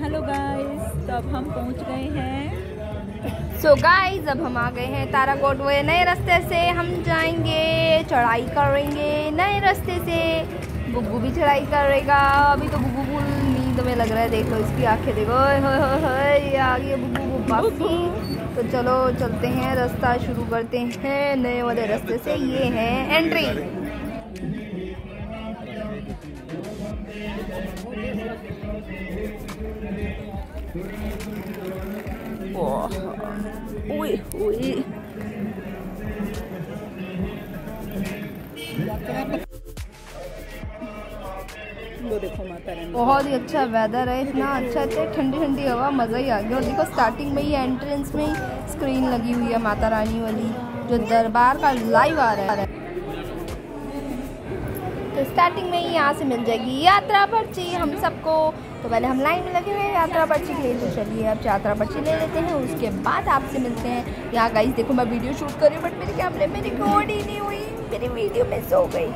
Hello guys, तो अब हम पहुंच गए हैं। सो गाइस, अब हम आ गए हैं ताराकोटे। नए रास्ते से हम जाएंगे, चढ़ाई करेंगे नए रास्ते से। बुग्गू भी चढ़ाई करेगा। अभी तो बुग्गू को नींद में लग रहा है, देखो इसकी आंखें, देखो आगे बुग्गू बाकी। तो चलो चलते हैं, रास्ता शुरू करते हैं नए वाले रास्ते से। ये है एंट्री। ओए ओए, वो देखो माता रानी। बहुत ही अच्छा वेदर है, इतना अच्छा है, ठंडी ठंडी हवा, मज़ा ही आ गया। और देखो स्टार्टिंग में ही एंट्रेंस में ही स्क्रीन लगी हुई है माता रानी वाली, जो दरबार का लाइव आ रहा है। तो स्टार्टिंग में ही यहाँ से मिल जाएगी यात्रा पर्ची हम सबको। तो पहले हम लाइन में लगे हुए हैं यात्रा पर्ची के लिए। तो चलिए अब यात्रा पर्ची ले लेते हैं, उसके बाद आपसे मिलते हैं। यहाँ गाइस देखो, मैं वीडियो शूट कर रही हूँ बट मेरे कैमरे में रिकॉर्ड ही नहीं हुई, मेरी वीडियो मिस हो गई।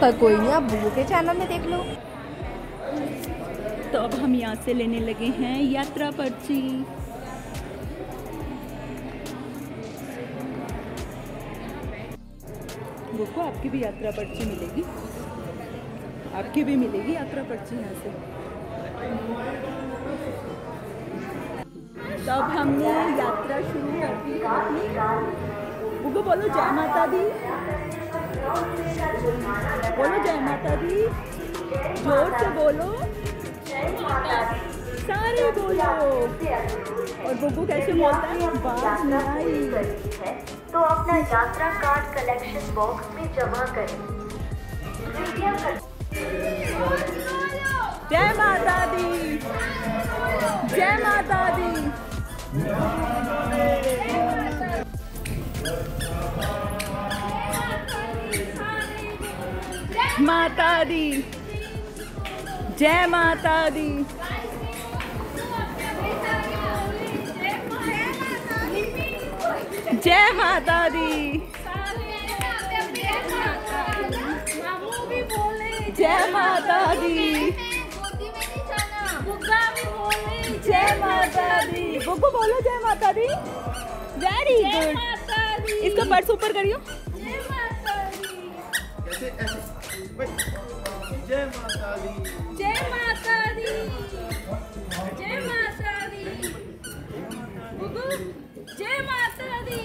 पर कोई नहीं, आप बुग्गू के चैनल में देख लो। तो अब हम यहाँ से लेने लगे हैं यात्रा पर्ची। बुग्गू, आपकी भी यात्रा पर्ची मिलेगी, आपकी भी मिलेगी यात्रा पर्ची यहाँ से। तब हमने यात्रा शुरू कर दी। बुग्गू बोलो जय माता दी, बोलो जय माता दी, जोर से बोलो, सारे बोलो। और बुग्गू कैसे बोलता है, बात नहीं। तो अपना यात्रा कार्ड कलेक्शन बॉक्स में जमा करें। जय माता दी, जय माता दी। माता दी, जय माता दी। जय माता दी, जय माता दी। जय माता दी। बुग्गू बोलो जय माता दी। Very good. इसका पर्स ऊपर करियो। जय माता दी, जय माता दी, जय माता दी, जय माता दी। बुग्गू जय माता दी।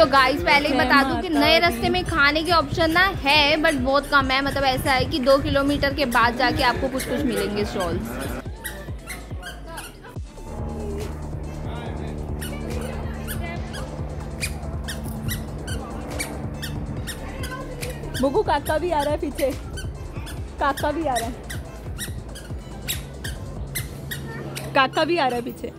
तो गाइस पहले ही बता दूं कि नए रास्ते में खाने के ऑप्शन ना है बट बहुत कम है। मतलब ऐसा है कि 2 किलोमीटर के बाद जाके आपको कुछ कुछ मिलेंगे स्टॉल्स। बुग्गू काका भी आ रहा है पीछे, काका भी आ रहा है, काका भी आ रहा है पीछे।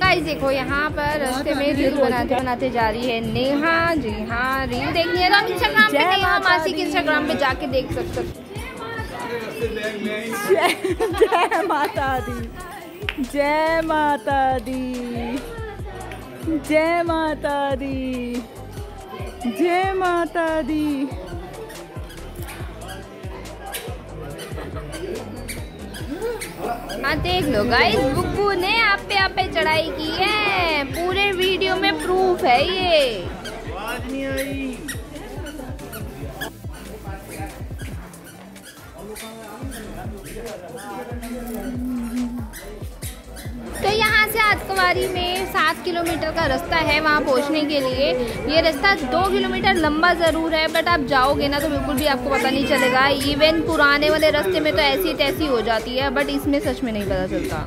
गाइस देखो, यहाँ पर रास्ते में रील बनाते जा रही है नेहा। जी हाँ, रील देखनी है तो आप इंस्टाग्राम पे, नेहा मासी के इंस्टाग्राम पे जाके देख सकते हो। जय माता दी, जय माता दी, जय माता दी, जय माता दी। हाँ देख लो गाइस, बुग्गू ने आप पे चढ़ाई की है, पूरे वीडियो में प्रूफ है ये। आवाज नहीं आई। तो यहाँ से आजकवारी में 7 किलोमीटर का रास्ता है वहाँ पहुँचने के लिए। ये रास्ता 2 किलोमीटर लंबा ज़रूर है, बट आप जाओगे ना तो बिल्कुल भी आपको पता नहीं चलेगा। इवन पुराने वाले रास्ते में तो ऐसी तैसी हो जाती है, बट इसमें सच में नहीं पता चलता।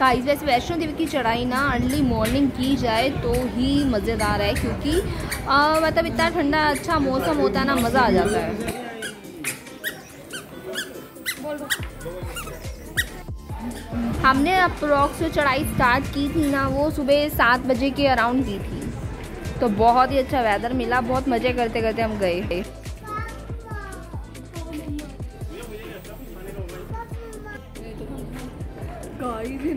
गाइस वैसे वैष्णो देवी की चढ़ाई ना अर्ली मॉर्निंग की जाए तो ही मज़ेदार है, क्योंकि मतलब इतना ठंडा अच्छा मौसम होता है ना, मज़ा आ जाता है। हमने अप्रॉक्स जो चढ़ाई स्टार्ट की थी ना वो सुबह 7 बजे के अराउंड की थी, तो बहुत ही अच्छा वेदर मिला, बहुत मज़े करते करते हम गए।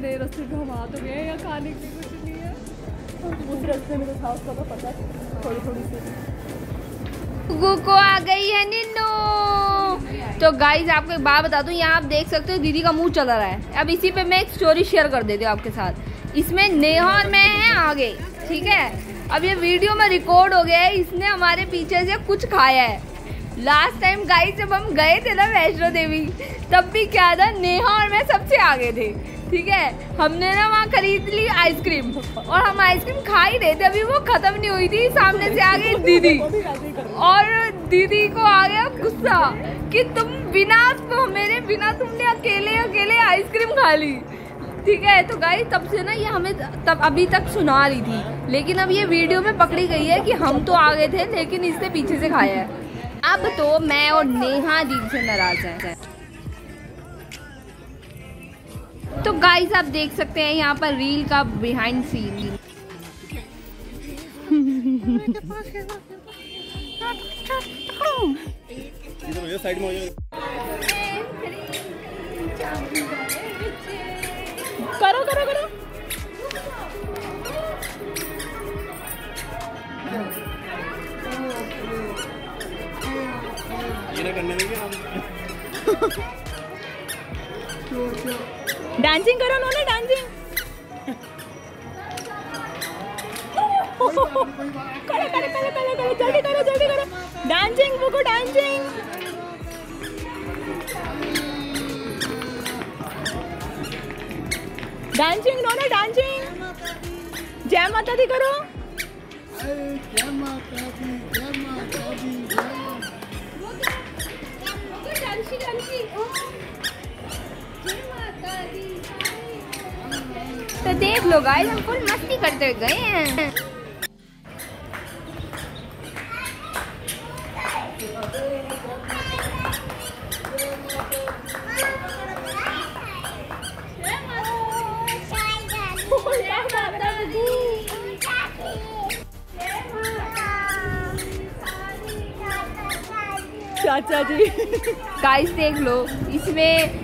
नए रास्ते पे हम आ तो गए, या खाने की कुछ नहीं है उस रास्ते में, तो था उसका तो पता थोड़ी थोड़ी सी। गुको आ गई है निन्नू। तो गाइज आपको एक बात बता दूं, यहाँ आप देख सकते हो दीदी का मुंह चला रहा है। अब इसी पे मैं एक स्टोरी शेयर कर देती हूँ आपके साथ। इसमें नेहा और मैं हैं आगे, ठीक है। अब ये वीडियो में रिकॉर्ड हो गया है, इसने हमारे पीछे से कुछ खाया है। लास्ट टाइम गाइज जब हम गए थे ना वैष्णो देवी, तब भी क्या था, नेहा और मैं सबसे आगे थे, ठीक है। हमने ना वहाँ खरीद ली आइसक्रीम, और हम आइसक्रीम खा ही रहे थे, अभी वो खत्म नहीं हुई थी। सामने से आ गई दीदी, और दीदी को आ गया गुस्सा कि तुम बिना मेरे बिना तुमने अकेले अकेले आइसक्रीम खा ली, ठीक है। तो गाइस तब से ना ये हमें तब अभी तक सुना रही थी, लेकिन अब ये वीडियो में पकड़ी गई है कि हम तो आ गए थे लेकिन इसने पीछे से खाया है। अब तो मैं और नेहा दीदी से नाराज है। तो गाइस आप देख सकते हैं यहाँ पर रील का बिहाइंड सीन। करो करो करो डांसिंग करो, उन्होंने डांसिंग करो करो करो करो, जल्दी करो जल्दी करो, डांसिंग बुको डांसिंग। डांसिंग उन्होंने डांसिंग। जय माता दी करो। तो देख लो गाइस हम फुल मस्ती करते हुए गए हैं। चाचा जी गाइस देख लो, इसमें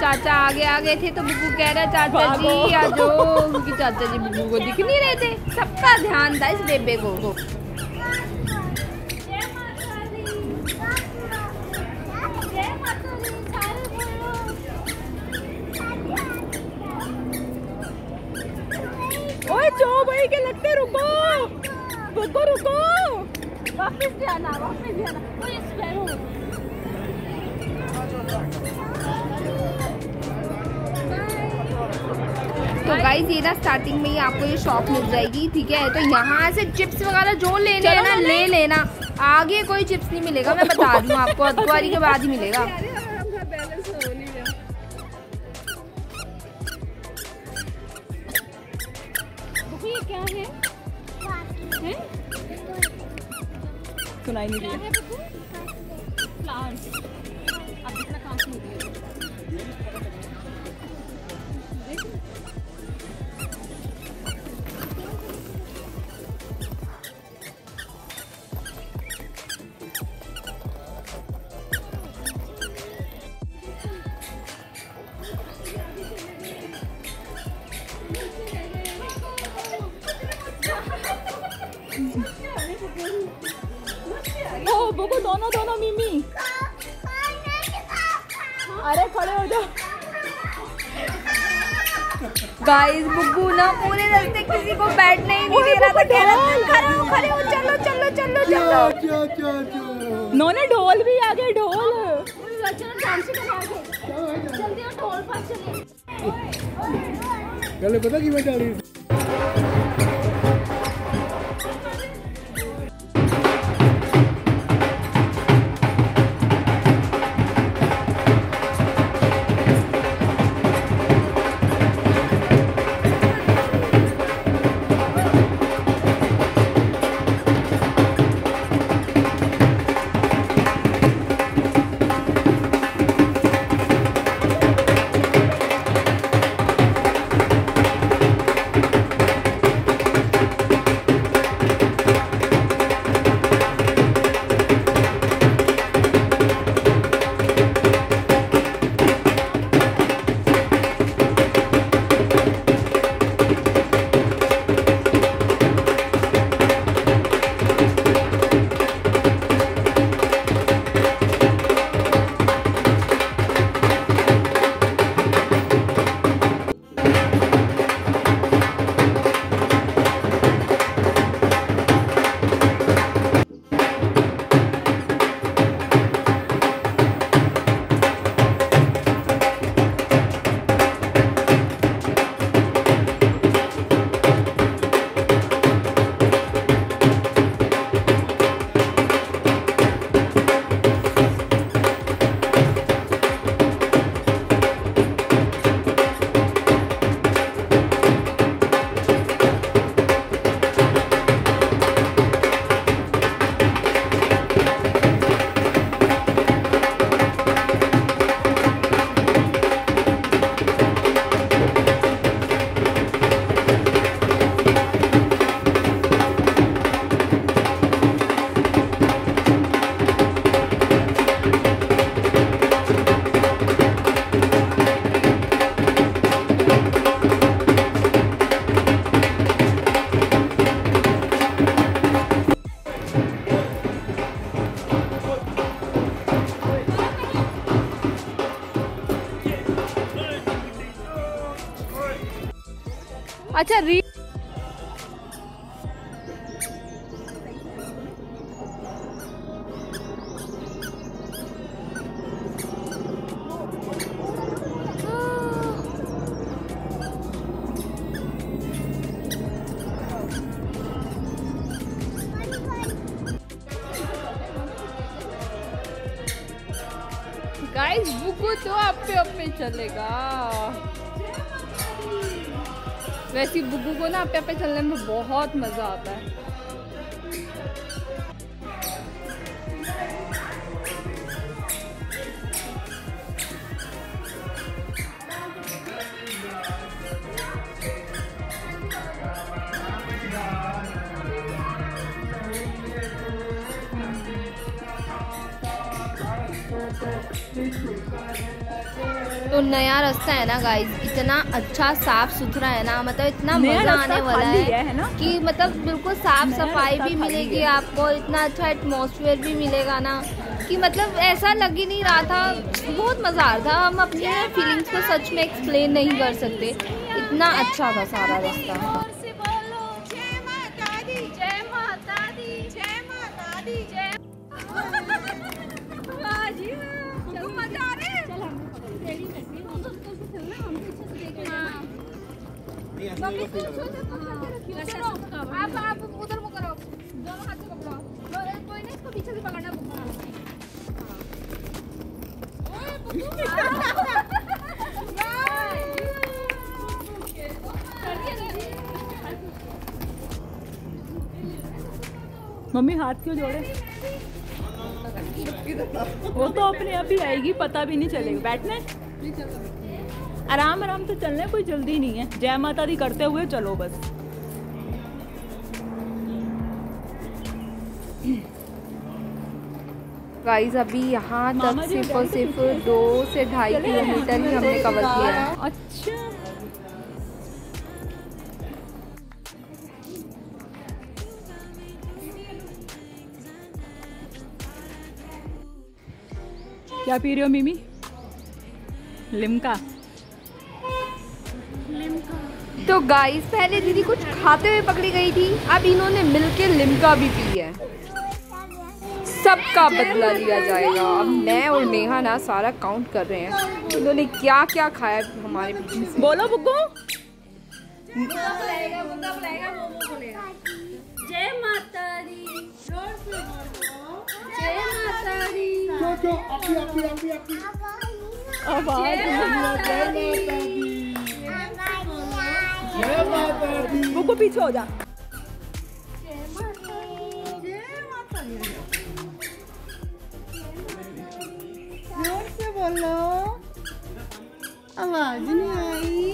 चाचा आगे आ गए थे, तो बुबू कह रहा चाचा जी आ जाओ, क्योंकि चाचा जी बुबू को दिख नहीं रहे थे। सबका ध्यान था इस बेबे को। ओए जो भाई के लगते, रुको रुको रुको, वापस जाना वापस जाना। कोई स्पेयर तो गाइस ये ना स्टार्टिंग में ही आपको ये शॉप मिल जाएगी, ठीक है। तो यहाँ से चिप्स वगैरह जो लेने है ना ले लेना, आगे कोई चिप्स नहीं मिलेगा, मैं बता रही हूँ आपको, अखबारी के बाद ही मिलेगा। ये क्या है? सुनाई नहीं दिया। बुको दोनों दोनों मिमी, अरे खड़े हो जाओ। गाइस बुब्बू ना पूरे रास्ते किसी को बैठने ही नहीं दे रहा था, कह रहा खड़े हो चलो चलो चलो चलो। नोने ढोल भी आ गए, ढोल चलते पता की मैं जा रही हूँ। अच्छा री गाइस बुकू तो आप पे चलेगा। वैसे बुब्बू को ना पे चलने में बहुत मजा आता है। तो नया रास्ता है ना गाइस, इतना अच्छा साफ सुथरा है ना, मतलब इतना मजा आने वाला है ना कि मतलब बिल्कुल साफ सफाई भी मिलेगी आपको, इतना अच्छा एटमॉस्फेयर भी मिलेगा ना कि मतलब ऐसा लग ही नहीं रहा था। बहुत मजा आ रहा था, हम अपने फीलिंग्स को सच में एक्सप्लेन नहीं कर सकते, इतना अच्छा था सारा रास्ता। आप उधर मुकर आओ, दोनों हाथ से पकड़ो, कोई नहीं इसको पीछे से पकड़ना मम्मी हाथ क्यों जोड़े, वो तो अपने आप ही आएगी, पता भी नहीं चलेगा। बैठने आराम आराम से चलना है, कोई जल्दी नहीं है, जय माता दी करते हुए चलो बस। गाइस अभी यहाँ तक सिर्फ और सिर्फ 2 से 2.5 किलोमीटर ही हमने कवर किया है। अच्छा क्या पी रहे हो मिमी? लिमका। तो गाइस पहले दीदी कुछ खाते हुए पकड़ी गई थी, अब इन्होंने मिलके लिम्का भी पी है। सबका बदला लिया जाएगा। अब मैं और नेहा ना सारा काउंट कर रहे हैं इन्होंने क्या क्या खाया हमारे पीछे। बोलो बुग्गू, जय माता दी, जय माता दी, बुग्गू पीछे हो जा। बोलो, आवाज नहीं आई,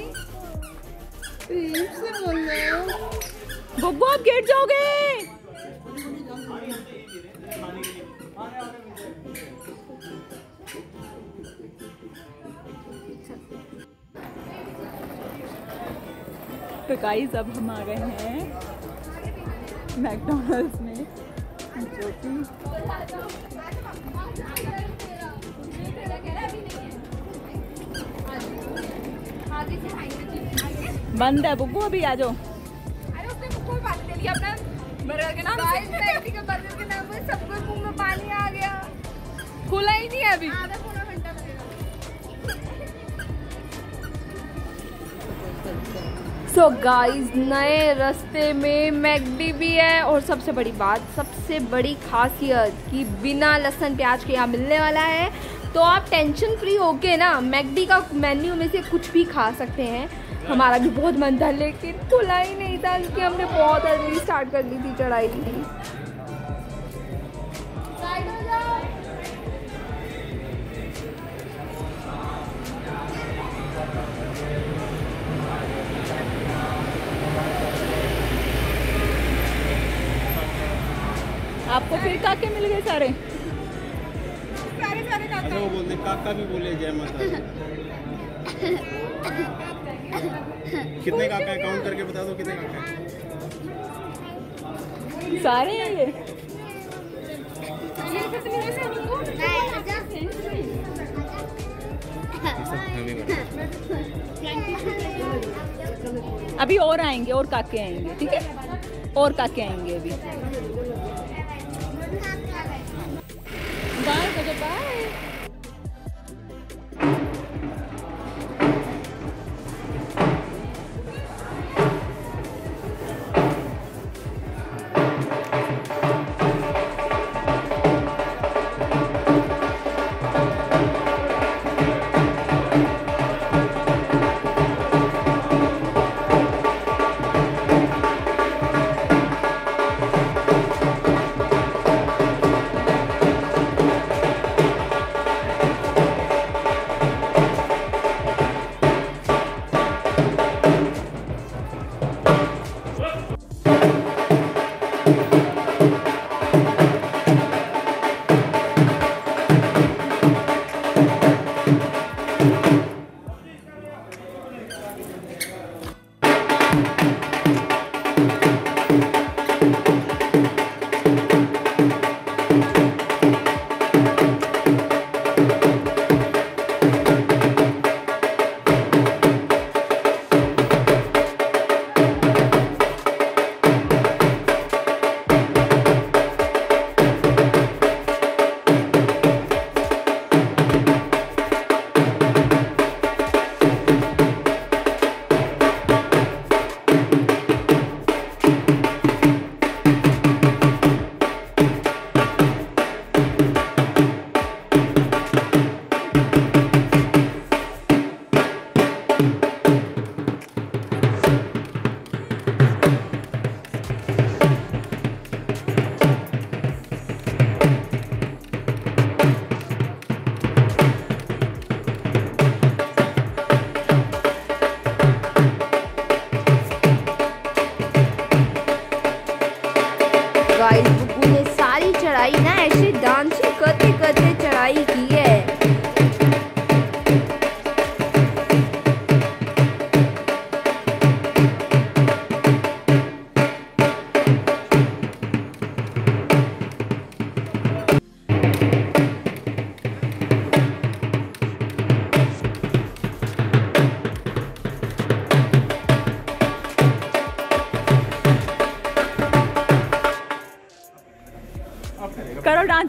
प्रेम से बोलो। बुब्बू आप गिर जाओगे। तो गाइस अब हम आ गए हैं मैकडॉनल्ड्स में, जो कि बंद है। बुग्गू अभी आ जाओ। अरे उसने बुग्गू बात कर लिया अपना बर्गर के नाम से, सबको मुंह में पानी आ गया। खुला ही नहीं है अभी, आधा पूरा घंटा लगेगा। सो गाइस नए रास्ते में मैकडी भी है, और सबसे बड़ी बात, सबसे बड़ी खासियत कि बिना लहसुन प्याज के यहाँ मिलने वाला है। तो आप टेंशन फ्री होके ना मैकडी का मेन्यू में से कुछ भी खा सकते हैं। हमारा भी बहुत मन था लेकिन खुला ही नहीं था क्योंकि हमने बहुत अर्ली स्टार्ट कर दी थी चढ़ाई। आपको फिर काके मिल गए सारे, अच्छा वो बोलते काका भी बोले जय माता दी। कितने काका है, काउंट करके बता दो कितने काका है। सारे हैं ये। अभी और आएंगे, और काके आएंगे, ठीक है, और काके आएंगे अभी। Bye bye bye.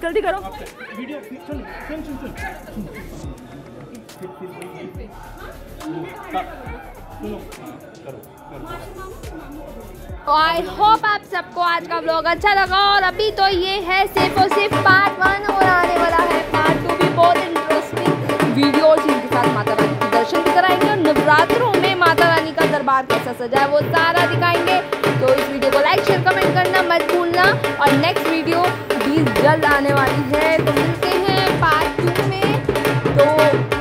जल्दी करो वीडियो। तो आई होप आप सबको आज का व्लॉग अच्छा लगा। और अभी तो ये है सिर्फ और सिर्फ पार्ट 1 और आने वाला है पार्ट 2 भी बहुत इंटरेस्टिंग वीडियो और चीज के साथ माता रानी के दर्शन भी कराएंगे और नवरात्रों में माता रानी का दरबार कैसा सजा है वो सारा दिखाएंगे। तो इस वीडियो को लाइक शेयर कमेंट करना मत भूलना और नेक्स्ट वीडियो भी जल्द आने वाली है। तो मिलते हैं पार्ट 2 में। तो